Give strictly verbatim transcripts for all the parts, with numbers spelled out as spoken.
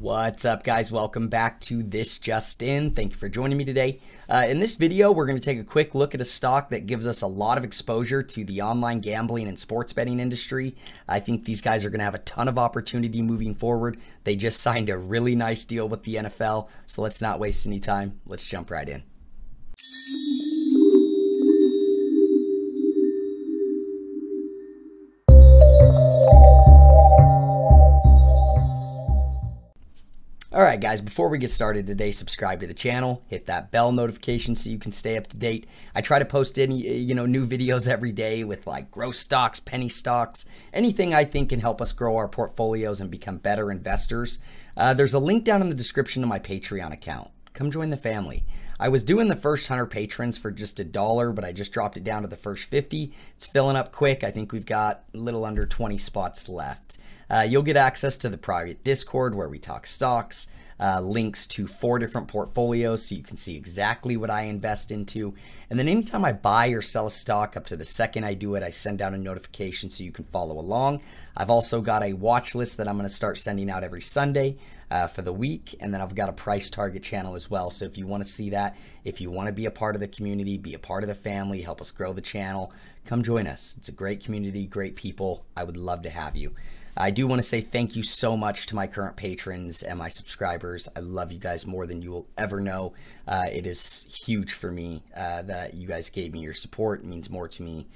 What's up, guys? Welcome back to This Just In. Thank you for joining me today. Uh, in this video, we're going to take a quick look at a stock that gives us a lot of exposure to the online gambling and sports betting industry. I think these guys are going to have a ton of opportunity moving forward. They just signed a really nice deal with the N F L, so let's not waste any time. Let's jump right in. All right, guys, before we get started today, subscribe to the channel, hit that bell notification so you can stay up to date. I try to post any, you know, new videos every day with like growth stocks, penny stocks, anything I think can help us grow our portfolios and become better investors. Uh, there's a link down in the description to my Patreon account. Come join the family. I was doing the first one hundred patrons for just a dollar, but I just dropped it down to the first fifty. It's filling up quick. I think we've got a little under twenty spots left. Uh, you'll get access to the private Discord where we talk stocks, uh, links to four different portfolios so you can see exactly what I invest into. And then anytime I buy or sell a stock, up to the second I do it, I send out a notification so you can follow along. I've also got a watch list that I'm going to start sending out every Sunday uh, for the week. And then I've got a price target channel as well. So if you want to see that, if you want to be a part of the community, be a part of the family, help us grow the channel, come join us. It's a great community, great people. I would love to have you. I do want to say thank you so much to my current patrons and my subscribers. I love you guys more than you will ever know. Uh, it is huge for me uh, that you guys gave me your support. It means more to me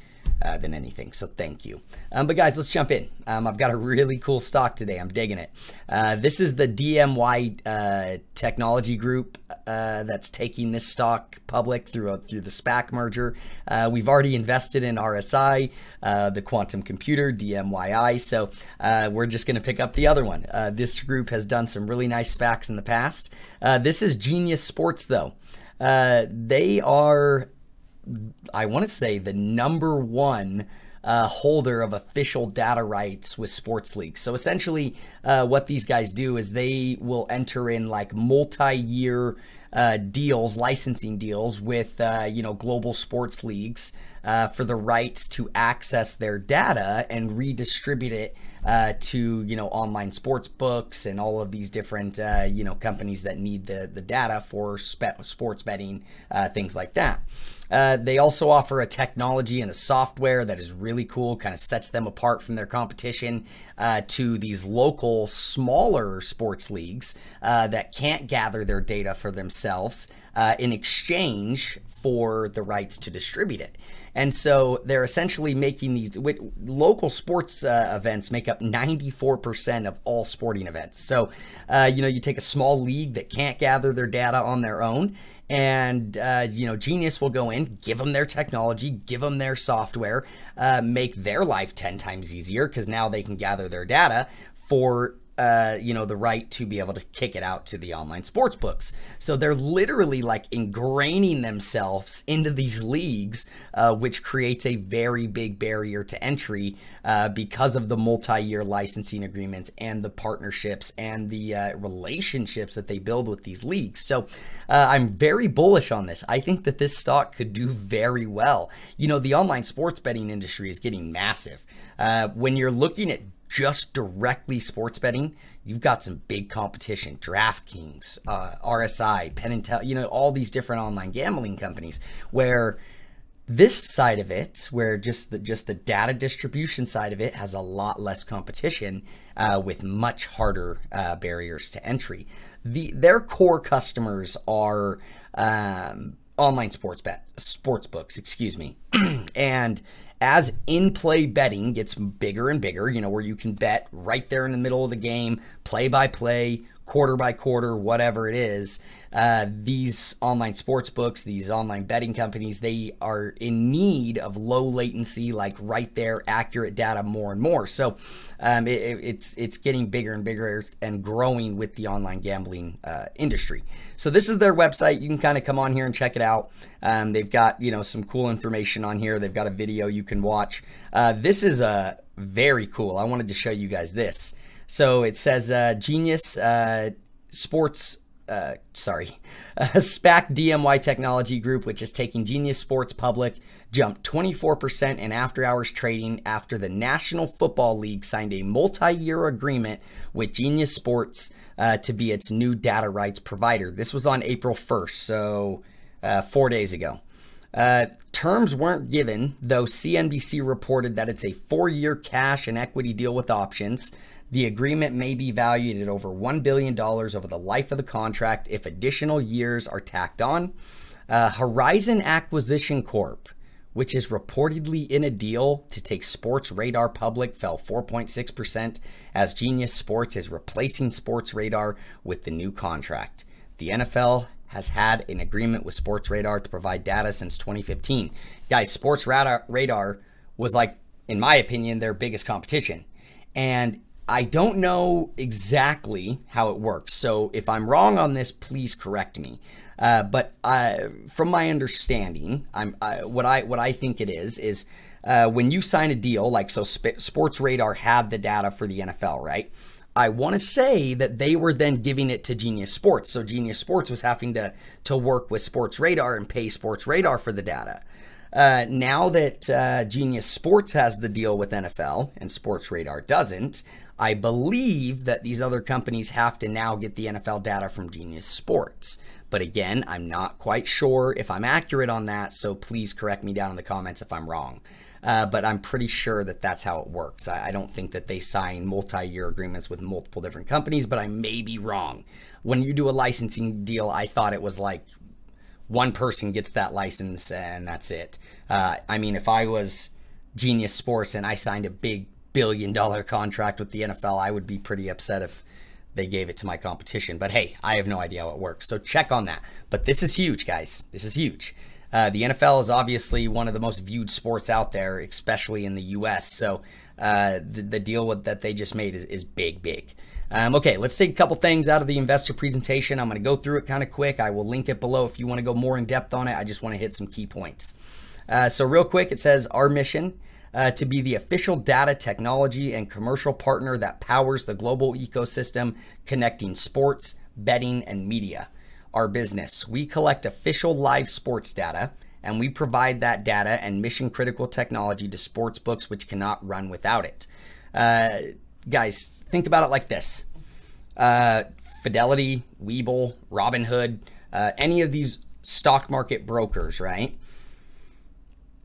uh, than anything, so thank you. Um, but guys, let's jump in. Um, I've got a really cool stock today. I'm digging it. Uh, this is the D M Y uh, Technology Group uh, that's taking this stock public through, a, through the SPAC merger. Uh, we've already invested in R S I, uh, the quantum computer, D M Y I, so uh, Uh, we're just going to pick up the other one. Uh, this group has done some really nice SPACs in the past. Uh, this is Genius Sports, though. Uh, they are, I want to say, the number one uh, holder of official data rights with sports leagues. So essentially, uh, what these guys do is they will enter in like multi-year Uh, deals, licensing deals with, uh, you know, global sports leagues uh, for the rights to access their data and redistribute it uh, to, you know, online sports books and all of these different, uh, you know, companies that need the, the data for spe- sports betting, uh, things like that. Uh, they also offer a technology and a software that is really cool, kind of sets them apart from their competition uh, to these local, smaller sports leagues uh, that can't gather their data for themselves uh, in exchange for the rights to distribute it. And so they're essentially making these local sports uh, events make up ninety-four percent of all sporting events. So, uh, you know, you take a small league that can't gather their data on their own, and, uh, you know, Genius will go in, give them their technology, give them their software, uh, make their life ten times easier because now they can gather their data for, uh, you know, the right to be able to kick it out to the online sports books. So they're literally like ingraining themselves into these leagues, uh, which creates a very big barrier to entry uh, because of the multi-year licensing agreements and the partnerships and the uh, relationships that they build with these leagues. So uh, I'm very bullish on this. I think that this stock could do very well. You know, the online sports betting industry is getting massive. Uh, when you're looking at just directly sports betting, you've got some big competition. DraftKings, uh, R S I, PennMtel, you know, all these different online gambling companies, where this side of it, where just the, just the data distribution side of it has a lot less competition uh, with much harder uh, barriers to entry. The, their core customers are um, online sports bet, sports books, excuse me. And as in-play betting gets bigger and bigger, you know, where you can bet right there in the middle of the game, play by play, quarter by quarter, whatever it is, uh, these online sports books, these online betting companies, they are in need of low latency, like right there, accurate data more and more. So um, it, it's, it's getting bigger and bigger and growing with the online gambling uh, industry. So this is their website. You can kind of come on here and check it out. Um, they've got, you know, some cool information on here. They've got a video you can watch. Uh, this is a very cool. I wanted to show you guys this. So it says uh, Genius uh, Sports uh, sorry, uh, SPAC D M Y Technology Group, which is taking Genius Sports public, jumped twenty-four percent in after-hours trading after the National Football League signed a multi-year agreement with Genius Sports uh, to be its new data rights provider. This was on April first, so uh, four days ago. Uh, terms weren't given, though C N B C reported that it's a four-year cash and equity deal with options. The agreement may be valued at over one billion dollars over the life of the contract if additional years are tacked on. Uh, Horizon Acquisition Corp, which is reportedly in a deal to take Sports Radar public, fell four point six percent as Genius Sports is replacing Sports Radar with the new contract. The N F L has had an agreement with Sports Radar to provide data since twenty fifteen. Guys, Sports Radar, Radar was, like, in my opinion, their biggest competition. And I don't know exactly how it works, so if I'm wrong on this, please correct me. Uh, but I, from my understanding, I'm, I, what I what I think it is, is uh, when you sign a deal, like, so Sp- Sports Radar had the data for the N F L, right? I want to say that they were then giving it to Genius Sports. So Genius Sports was having to, to work with Sports Radar and pay Sports Radar for the data. Uh, now that uh, Genius Sports has the deal with N F L and Sports Radar doesn't, I believe that these other companies have to now get the N F L data from Genius Sports. But again, I'm not quite sure if I'm accurate on that, so please correct me down in the comments if I'm wrong. Uh, but I'm pretty sure that that's how it works. I, I don't think that they sign multi-year agreements with multiple different companies, but I may be wrong. When you do a licensing deal, I thought it was like one person gets that license and that's it. Uh, I mean, if I was Genius Sports and I signed a big billion dollar contract with the N F L, I would be pretty upset if they gave it to my competition. But hey, I have no idea how it works, so check on that. But this is huge, guys. This is huge. Uh, the N F L is obviously one of the most viewed sports out there, especially in the U S So uh, the, the deal with, that they just made is, is big, big. Um, okay, let's take a couple things out of the investor presentation. I'm going to go through it kind of quick. I will link it below if you want to go more in depth on it. I just want to hit some key points. Uh, so real quick, it says our mission uh, to be the official data technology and commercial partner that powers the global ecosystem, connecting sports, betting, and media. Our business, we collect official live sports data, and we provide that data and mission critical technology to sports books, which cannot run without it. Uh, guys, think about it like this. Uh, Fidelity, Webull, Robinhood, uh, any of these stock market brokers, right?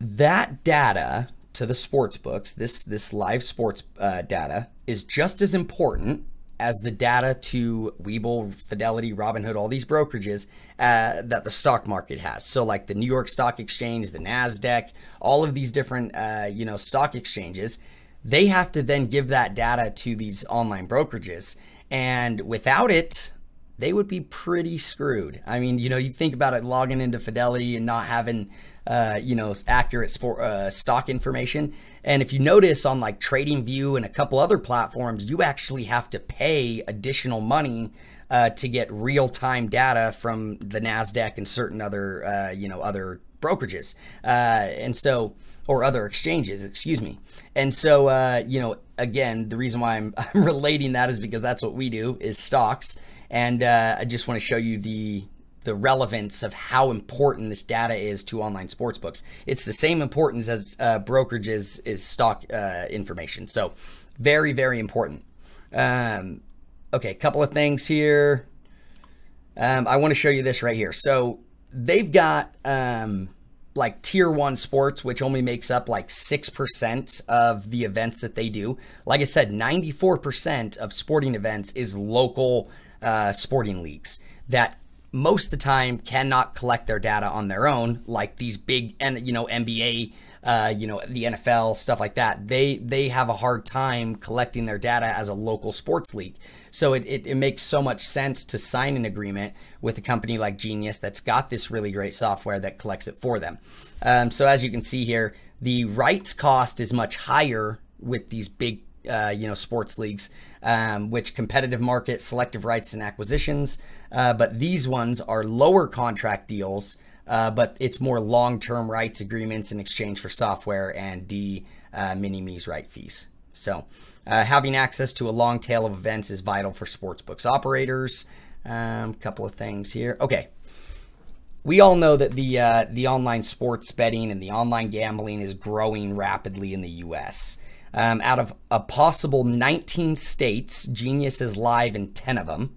That data to the sports books, this, this live sports uh, data is just as important as the data to Webull, Fidelity, Robinhood, all these brokerages uh, that the stock market has. So like the New York Stock Exchange, the NASDAQ, all of these different uh, you know, stock exchanges, they have to then give that data to these online brokerages. And without it, they would be pretty screwed. I mean, you know, you think about it, logging into Fidelity and not having Uh, you know, accurate sport, uh, stock information. And if you notice on like TradingView and a couple other platforms, you actually have to pay additional money uh, to get real-time data from the NASDAQ and certain other, uh, you know, other brokerages. Uh, and so, or other exchanges, excuse me. And so, uh, you know, again, the reason why I'm, I'm relating that is because that's what we do is stocks. And uh, I just want to show you the the relevance of how important this data is to online sportsbooks. It's the same importance as uh, brokerages is stock uh, information. So very, very important. Um, okay, a couple of things here. Um, I want to show you this right here. So they've got um, like tier one sports, which only makes up like six percent of the events that they do. Like I said, ninety-four percent of sporting events is local uh, sporting leagues that most of the time cannot collect their data on their own, like these big, you know, N B A, uh, you know, the N F L, stuff like that. They they have a hard time collecting their data as a local sports league. So it, it, it makes so much sense to sign an agreement with a company like Genius that's got this really great software that collects it for them. Um, so as you can see here, the rights cost is much higher with these big, Uh, you know, sports leagues, um, which competitive market, selective rights and acquisitions. Uh, but these ones are lower contract deals, uh, but it's more long-term rights agreements in exchange for software and D uh, mini-me's right fees. So uh, having access to a long tail of events is vital for sportsbooks operators. Um, couple of things here. Okay. We all know that the uh, the online sports betting and the online gambling is growing rapidly in the U S Um, out of a possible nineteen states, Genius is live in ten of them.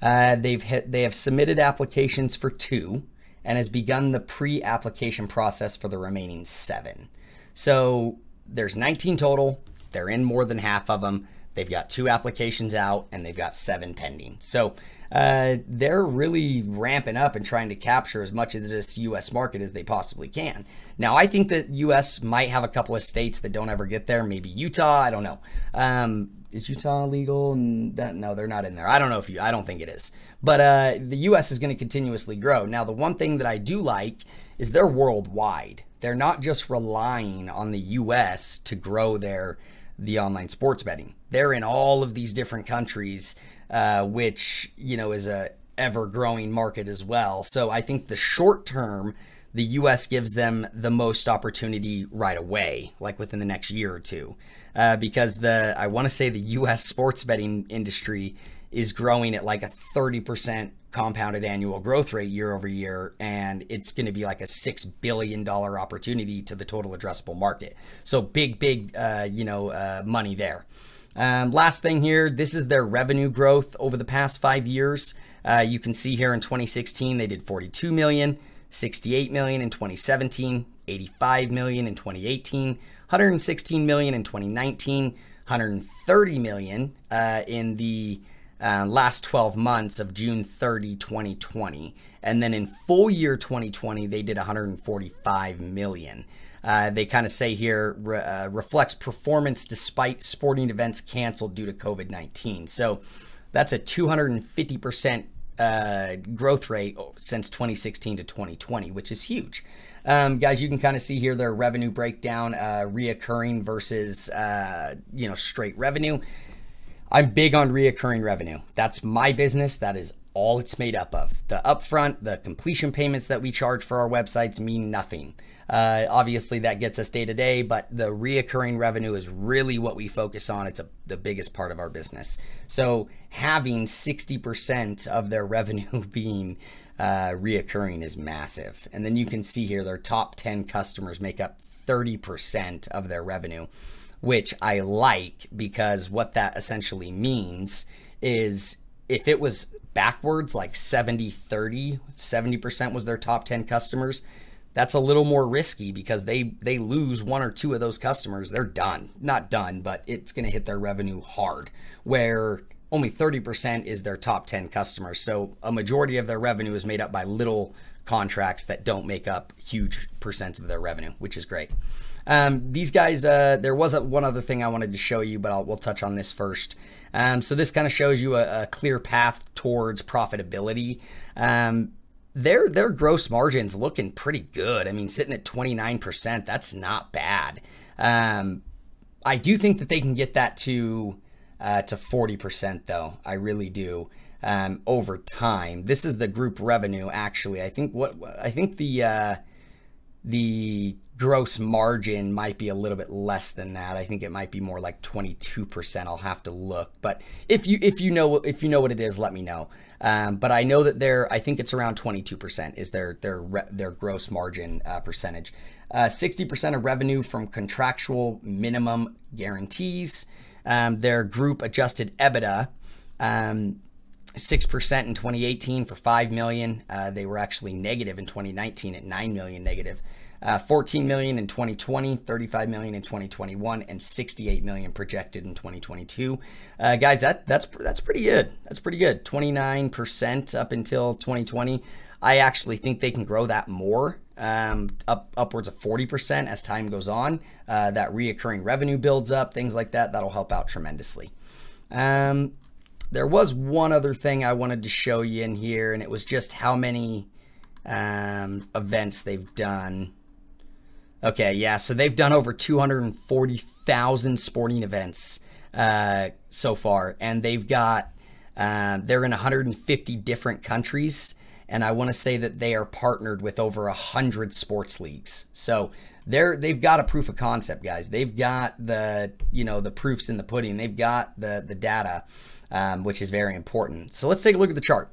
Uh, they've hit, they have submitted applications for two and has begun the pre-application process for the remaining seven. So there's nineteen total. They're in more than half of them. They've got two applications out and they've got seven pending. So uh, they're really ramping up and trying to capture as much of this U S market as they possibly can. Now, I think that U S might have a couple of states that don't ever get there. Maybe Utah, I don't know. Um, is Utah legal? No, they're not in there. I don't know if you, I don't think it is. But uh, the U S is gonna continuously grow. Now, the one thing that I do like is they're worldwide. They're not just relying on the U S to grow their the online sports betting. They're in all of these different countries, uh, which, you know, is a ever growing market as well. So I think the short term, the U S gives them the most opportunity right away, like within the next year or two, uh, because the, I want to say the U S sports betting industry is growing at like a thirty percent compounded annual growth rate year over year. And it's going to be like a six billion dollar opportunity to the total addressable market. So big, big, uh, you know, uh, money there. Um, last thing here, this is their revenue growth over the past five years. Uh, you can see here in twenty sixteen, they did forty-two million, sixty-eight million in twenty seventeen, eighty-five million in twenty eighteen, one hundred sixteen million in twenty nineteen, one hundred thirty million uh, in the Uh, last twelve months of June thirtieth, twenty twenty. And then in full year twenty twenty, they did one hundred forty-five million. Uh, they kind of say here, re uh, reflects performance despite sporting events canceled due to COVID nineteen. So that's a two hundred fifty percent uh, growth rate since twenty sixteen to twenty twenty, which is huge. Um, guys, you can kind of see here their revenue breakdown, uh, reoccurring versus, uh, you know, straight revenue. I'm big on reoccurring revenue. That's my business. That is all it's made up of. The upfront, the completion payments that we charge for our websites mean nothing. Uh, obviously that gets us day to day, but the reoccurring revenue is really what we focus on. It's a, the biggest part of our business. So having sixty percent of their revenue being uh, reoccurring is massive. And then you can see here, their top ten customers make up thirty percent of their revenue, which I like, because what that essentially means is if it was backwards, like seventy thirty, seventy percent was their top ten customers, that's a little more risky because they, they lose one or two of those customers, they're done. Not done, but it's gonna hit their revenue hard, where only thirty percent is their top ten customers. So a majority of their revenue is made up by little contracts that don't make up huge percents of their revenue, which is great. Um, these guys, uh, there was a, one other thing I wanted to show you, but I'll, we'll touch on this first. Um, so this kind of shows you a, a clear path towards profitability. Um, their, their gross margins looking pretty good. I mean, sitting at twenty-nine percent, that's not bad. Um, I do think that they can get that to, uh, to forty percent though. I really do. Um, over time, this is the group revenue. Actually, I think what, I think the, uh, the gross margin might be a little bit less than that. I think it might be more like twenty-two percent. I'll have to look, but if you, if you know, if you know what it is, let me know. Um, but I know that they're, I think it's around twenty-two percent is their, their, their gross margin uh, percentage, uh, sixty percent of revenue from contractual minimum guarantees, um, their group adjusted EBITDA, um, six percent in twenty eighteen for five million. Uh, they were actually negative in twenty nineteen at nine million negative, uh, fourteen million in twenty twenty, thirty-five million in twenty twenty-one, and sixty-eight million projected in twenty twenty-two. Uh, guys, that that's, that's pretty good. That's pretty good. twenty-nine percent up until twenty twenty. I actually think they can grow that more, um, up upwards of forty percent as time goes on. Uh, that reoccurring revenue builds up, things like that. That'll help out tremendously. Um, There was one other thing I wanted to show you in here, and it was just how many um, events they've done. Okay, yeah, so they've done over two hundred forty thousand sporting events uh, so far, and they've got, um, they're in one hundred fifty different countries, and I wanna say that they are partnered with over one hundred sports leagues. So they're, they've got a proof of concept, guys. They've got the, you know, the proofs in the pudding. They've got the, the data. um, which is very important. So let's take a look at the chart.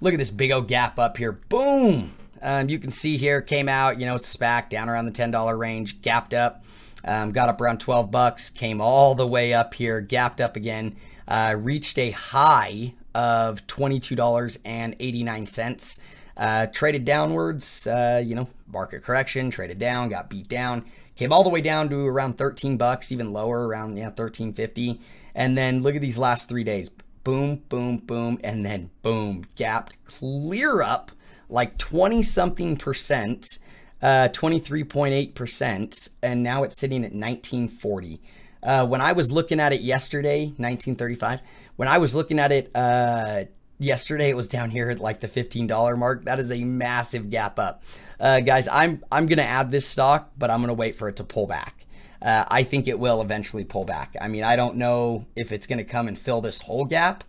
Look at this big old gap up here. Boom. Um, you can see here, came out, you know, it's SPAC down around the ten dollar range, gapped up, um, got up around twelve bucks, came all the way up here, gapped up again, uh, reached a high of twenty-two dollars and eighty-nine cents, uh, traded downwards, uh, you know, market correction, traded down, got beat down, came all the way down to around thirteen bucks, even lower, around, yeah, thirteen fifty. And then look at these last three days, boom, boom, boom, and then boom, gapped clear up like twenty something percent, uh, twenty-three point eight percent, and now it's sitting at nineteen forty. Uh, when I was looking at it yesterday, nineteen thirty-five, when I was looking at it uh, yesterday, it was down here at like the fifteen dollar mark. That is a massive gap up. Uh, guys, I'm, I'm gonna add this stock, but I'm gonna wait for it to pull back. Uh, I think it will eventually pull back. I mean, I don't know if it's gonna come and fill this whole gap.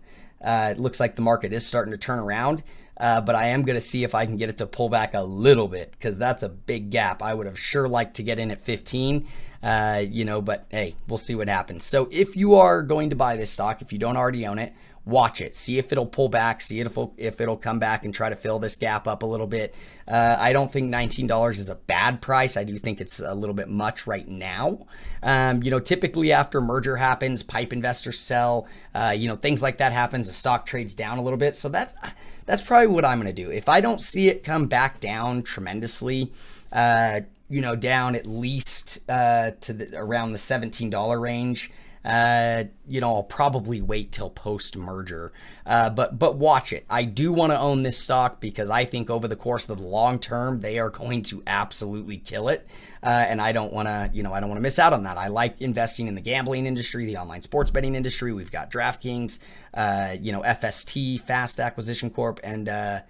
Uh, it looks like the market is starting to turn around. Uh, but I am going to see if I can get it to pull back a little bit, because that's a big gap. I would have sure liked to get in at fifteen, uh, you know, but hey, we'll see what happens. So if you are going to buy this stock, if you don't already own it, watch it. See if it'll pull back. See if it'll, if it'll come back and try to fill this gap up a little bit. Uh, I don't think nineteen dollars is a bad price. I do think it's a little bit much right now. Um, you know, typically after merger happens, pipe investors sell, uh, you know, things like that happens. The stock trades down a little bit. So that's, that's probably what I'm going to do. If I don't see it come back down tremendously, uh, you know, down at least uh, to the, around the seventeen dollar range, uh, you know, I'll probably wait till post merger, uh, but, but watch it. I do want to own this stock because I think over the course of the long term, they are going to absolutely kill it. Uh, and I don't want to, you know, I don't want to miss out on that. I like investing in the gambling industry, the online sports betting industry. We've got DraftKings, uh, you know, F S T, Fast Acquisition Corp, and, uh,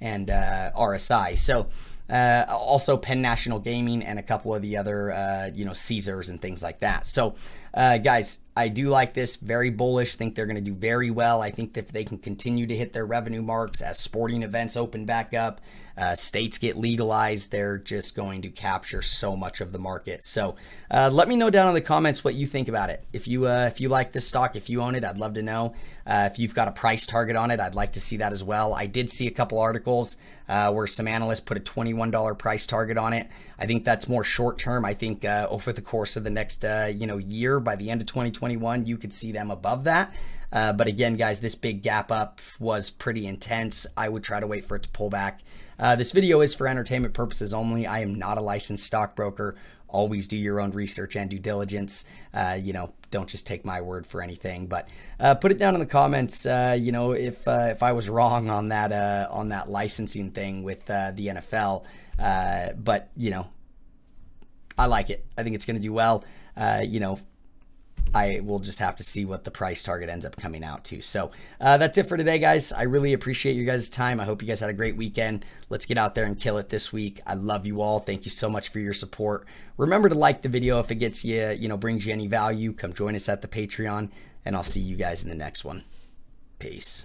and, uh, R S I. So, Uh, also Penn National Gaming and a couple of the other, uh, you know, Caesars and things like that. So, uh, guys, I do like this. Very bullish. Think they're going to do very well. I think that if they can continue to hit their revenue marks as sporting events open back up, uh, states get legalized, they're just going to capture so much of the market. So, uh, let me know down in the comments what you think about it. If you, uh, if you like this stock, if you own it, I'd love to know. Uh, if you've got a price target on it, I'd like to see that as well. I did see a couple articles, uh, where some analysts put a twenty-one dollar price target on it. I think that's more short term. I think, uh, over the course of the next, uh, you know, year, by the end of twenty twenty-one, you could see them above that. Uh, but again, guys, this big gap up was pretty intense. I would try to wait for it to pull back. Uh, this video is for entertainment purposes only. I am not a licensed stockbroker. Always do your own research and due diligence. Uh, you know, don't just take my word for anything, but uh, put it down in the comments. Uh, you know, if uh, if I was wrong on that uh, on that licensing thing with uh, the N F L, uh, but you know, I like it. I think it's going to do well. Uh, you know, I will just have to see what the price target ends up coming out to. So uh, that's it for today, guys. I really appreciate you guys' time. I hope you guys had a great weekend. Let's get out there and kill it this week. I love you all. Thank you so much for your support. Remember to like the video if it gets you, you know, brings you any value. Come join us at the Patreon, and I'll see you guys in the next one. Peace.